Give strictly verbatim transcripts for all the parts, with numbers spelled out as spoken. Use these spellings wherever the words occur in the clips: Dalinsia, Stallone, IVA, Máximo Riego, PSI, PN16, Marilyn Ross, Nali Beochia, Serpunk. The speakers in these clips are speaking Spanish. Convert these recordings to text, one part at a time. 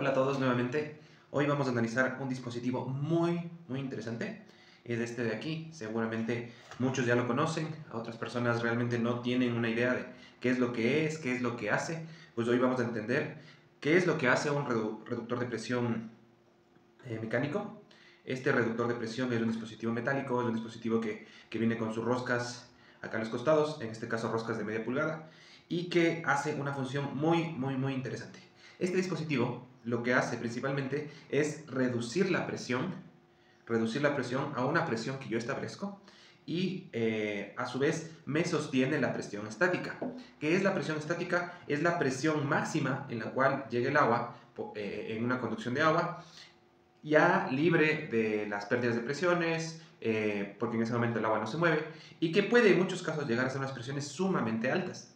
Hola a todos nuevamente. Hoy vamos a analizar un dispositivo muy, muy interesante. Es este de aquí. Seguramente muchos ya lo conocen. A otras personas realmente no tienen una idea de qué es lo que es, qué es lo que hace. Pues hoy vamos a entender qué es lo que hace un redu- reductor de presión eh, mecánico. Este reductor de presión es un dispositivo metálico, es un dispositivo que, que viene con sus roscas acá en los costados, en este caso roscas de media pulgada, y que hace una función muy, muy, muy interesante. Este dispositivo lo que hace principalmente es reducir la presión, reducir la presión a una presión que yo establezco y eh, a su vez me sostiene la presión estática. ¿Qué es la presión estática? Es la presión máxima en la cual llega el agua, eh, en una conducción de agua, ya libre de las pérdidas de presiones, eh, porque en ese momento el agua no se mueve, y que puede en muchos casos llegar a ser unas presiones sumamente altas.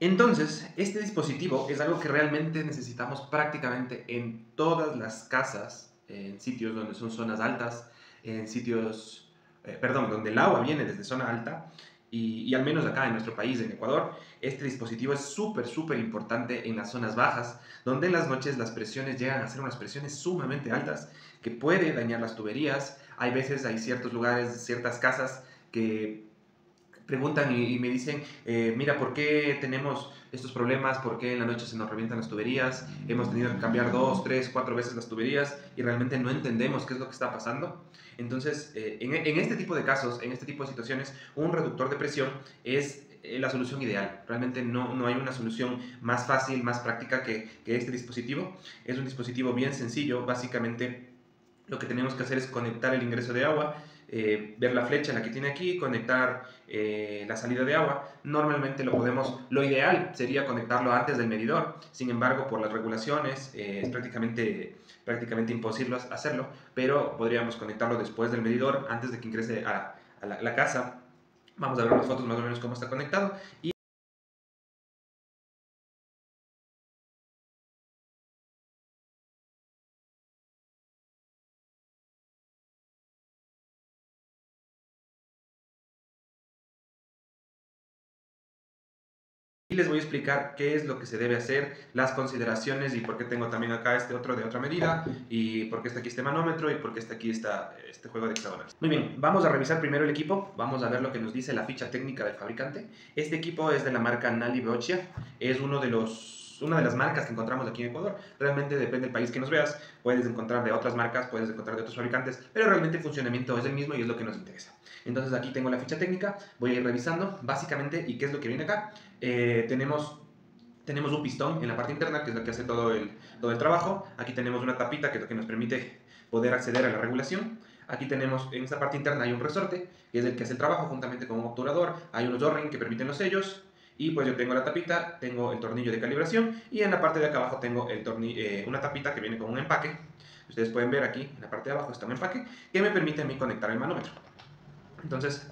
Entonces, este dispositivo es algo que realmente necesitamos prácticamente en todas las casas, en sitios donde son zonas altas, en sitios, eh, perdón, donde el agua viene desde zona alta, y, y al menos acá en nuestro país, en Ecuador, este dispositivo es súper, súper importante en las zonas bajas, donde en las noches las presiones llegan a ser unas presiones sumamente altas, que puede dañar las tuberías. Hay veces, hay ciertos lugares, ciertas casas que preguntan y me dicen, eh, mira, ¿por qué tenemos estos problemas? ¿Por qué en la noche se nos revientan las tuberías? Hemos tenido que cambiar dos, tres, cuatro veces las tuberías y realmente no entendemos qué es lo que está pasando. Entonces, eh, en, en este tipo de casos, en este tipo de situaciones, un reductor de presión es eh, la solución ideal. Realmente no, no hay una solución más fácil, más práctica que, que este dispositivo. Es un dispositivo bien sencillo. Básicamente, lo que tenemos que hacer es conectar el ingreso de agua, Eh, ver la flecha, la que tiene aquí, conectar eh, la salida de agua. Normalmente lo podemos, lo ideal sería conectarlo antes del medidor. Sin embargo, por las regulaciones eh, es prácticamente, prácticamente imposible hacerlo, pero podríamos conectarlo después del medidor, antes de que ingrese a, a la, la casa. Vamos a ver las fotos más o menos cómo está conectado. Y Y les voy a explicar qué es lo que se debe hacer, las consideraciones y por qué tengo también acá este otro de otra medida y por qué está aquí este manómetro y por qué está aquí esta, este juego de hexagonales. Muy bien, vamos a revisar primero el equipo, vamos a ver lo que nos dice la ficha técnica del fabricante. Este equipo es de la marca Nali Beochia, es uno de los, una de las marcas que encontramos aquí en Ecuador. Realmente depende del país que nos veas, puedes encontrar de otras marcas, puedes encontrar de otros fabricantes, pero realmente el funcionamiento es el mismo y es lo que nos interesa. Entonces aquí tengo la ficha técnica, voy a ir revisando básicamente y qué es lo que viene acá. Eh, tenemos, tenemos un pistón en la parte interna, que es lo que hace todo el, todo el trabajo. Aquí tenemos una tapita, que es lo que nos permite poder acceder a la regulación. Aquí tenemos, en esta parte interna hay un resorte, que es el que hace el trabajo juntamente con un obturador. Hay unos O-ring que permiten los sellos. Y pues yo tengo la tapita, tengo el tornillo de calibración. Y en la parte de acá abajo tengo el tornillo, eh, una tapita que viene con un empaque. Ustedes pueden ver aquí, en la parte de abajo está un empaque, que me permite a mí conectar el manómetro. Entonces,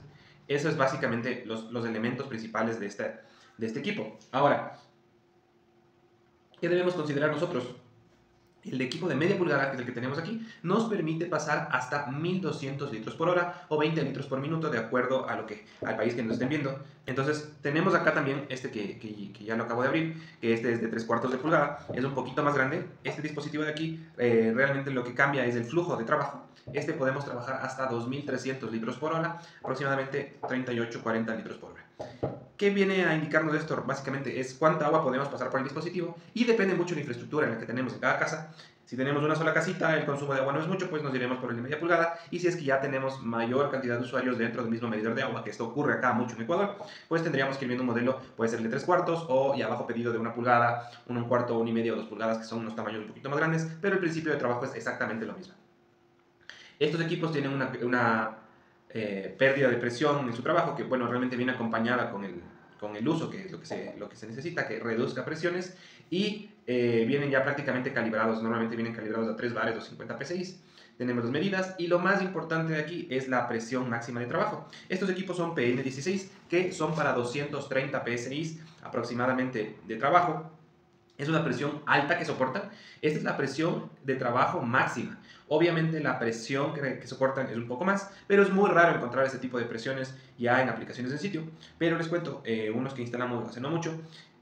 eso es básicamente los, los elementos principales de este, de este equipo. Ahora, ¿qué debemos considerar nosotros? El equipo de media pulgada, que es el que tenemos aquí, nos permite pasar hasta mil doscientos litros por hora o veinte litros por minuto, de acuerdo a lo que, al país que nos estén viendo. Entonces, tenemos acá también este que, que, que ya lo acabo de abrir, que este es de tres cuartos de pulgada, es un poquito más grande. Este dispositivo de aquí, eh, realmente lo que cambia es el flujo de trabajo. Este podemos trabajar hasta dos mil trescientos litros por hora, aproximadamente treinta y ocho a cuarenta litros por hora. ¿Qué viene a indicarnos esto? Básicamente es cuánta agua podemos pasar por el dispositivo y depende mucho de la infraestructura en la que tenemos en cada casa. Si tenemos una sola casita, el consumo de agua no es mucho, pues nos iremos por el de media pulgada, y si es que ya tenemos mayor cantidad de usuarios dentro del mismo medidor de agua, que esto ocurre acá mucho en Ecuador, pues tendríamos que ir viendo un modelo, puede ser de tres cuartos o y abajo pedido de una pulgada, uno, un cuarto, una y media o dos pulgadas, que son unos tamaños un poquito más grandes, pero el principio de trabajo es exactamente lo mismo. Estos equipos tienen una... una Eh, pérdida de presión en su trabajo, que bueno, realmente viene acompañada con el, con el uso, que es lo que, se, lo que se necesita, que reduzca presiones, y eh, vienen ya prácticamente calibrados, normalmente vienen calibrados a tres bares o cincuenta P S I. Tenemos las medidas, y lo más importante de aquí es la presión máxima de trabajo. Estos equipos son P N dieciséis, que son para doscientos treinta P S I aproximadamente de trabajo. Es una presión alta que soportan. Esta es la presión de trabajo máxima. Obviamente la presión que soportan es un poco más, pero es muy raro encontrar este tipo de presiones ya en aplicaciones en sitio. Pero les cuento, eh, unos que instalamos hace no mucho,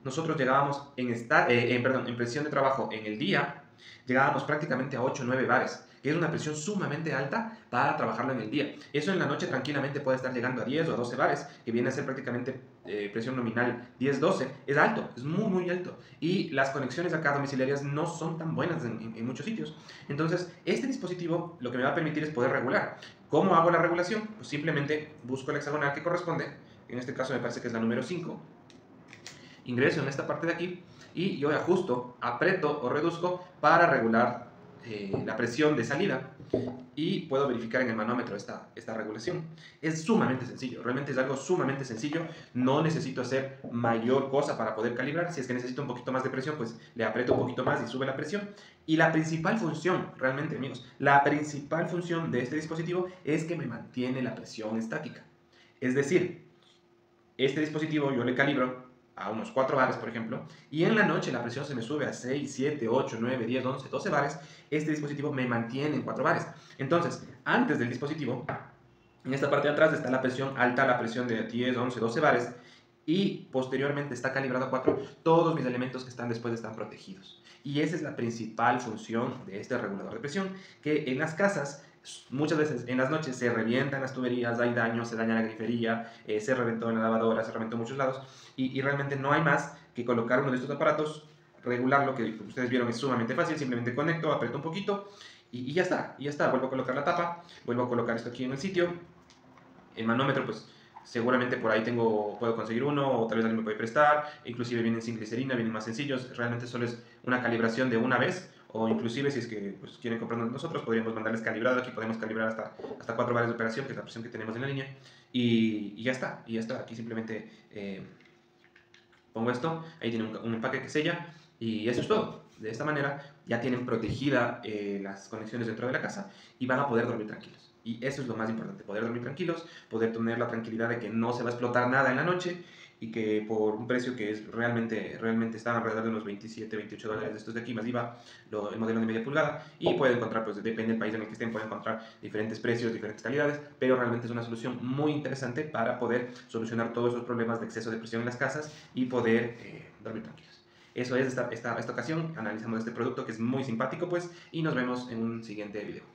nosotros llegábamos en, esta, eh, en, perdón, en presión de trabajo en el día, llegábamos prácticamente a ocho o nueve bares, que es una presión sumamente alta para trabajarlo en el día. Eso en la noche tranquilamente puede estar llegando a diez o a doce bares, que viene a ser prácticamente eh, presión nominal diez doce. Es alto, es muy muy alto. Y las conexiones acá domiciliarias no son tan buenas en, en, en muchos sitios. Entonces, este dispositivo lo que me va a permitir es poder regular. ¿Cómo hago la regulación? Pues simplemente busco el hexagonal que corresponde. En este caso me parece que es la número cinco. Ingreso en esta parte de aquí y yo ajusto, aprieto o reduzco para regular eh, la presión de salida, y puedo verificar en el manómetro esta, esta regulación. Es sumamente sencillo, realmente es algo sumamente sencillo. No necesito hacer mayor cosa para poder calibrar. Si es que necesito un poquito más de presión, pues le aprieto un poquito más y sube la presión. Y la principal función, realmente amigos, la principal función de este dispositivo es que me mantiene la presión estática. Es decir, este dispositivo yo le calibro a unos cuatro bares, por ejemplo, y en la noche la presión se me sube a seis, siete, ocho, nueve, diez, once, doce bares. Este dispositivo me mantiene en cuatro bares. Entonces, antes del dispositivo, en esta parte de atrás está la presión alta, la presión de diez, once, doce bares, y posteriormente está calibrado a cuatro. Todos mis elementos que están después están protegidos. Y esa es la principal función de este regulador de presión, que en las casas muchas veces en las noches se revientan las tuberías, hay daño, se daña la grifería, eh, se reventó en la lavadora, se reventó en muchos lados, y, y realmente no hay más que colocar uno de estos aparatos, regularlo, que como ustedes vieron es sumamente fácil. Simplemente conecto, aprieto un poquito y, y ya está, y ya está, vuelvo a colocar la tapa, vuelvo a colocar esto aquí en el sitio, el manómetro pues seguramente por ahí tengo, puedo conseguir uno, o tal vez alguien me puede prestar, inclusive vienen sin glicerina, vienen más sencillos. Realmente solo es una calibración de una vez, o inclusive si es que pues, quieren comprarnos nosotros, podríamos mandarles calibrado. Aquí podemos calibrar hasta, hasta cuatro bares de operación, que es la presión que tenemos en la línea, y, y ya está, y ya está. Aquí simplemente eh, pongo esto, ahí tiene un, un empaque que sella, y eso es todo. De esta manera ya tienen protegida eh, las conexiones dentro de la casa y van a poder dormir tranquilos. Y eso es lo más importante, poder dormir tranquilos, poder tener la tranquilidad de que no se va a explotar nada en la noche, y que por un precio que es realmente, realmente está alrededor de unos veintisiete, veintiocho dólares estos de aquí, más I V A, lo, el modelo de media pulgada, y pueden encontrar, pues depende del país en el que estén, pueden encontrar diferentes precios, diferentes calidades, pero realmente es una solución muy interesante para poder solucionar todos esos problemas de exceso de presión en las casas y poder eh, dormir tranquilos. Eso es esta, esta, esta ocasión, analizamos este producto que es muy simpático, pues, y nos vemos en un siguiente video.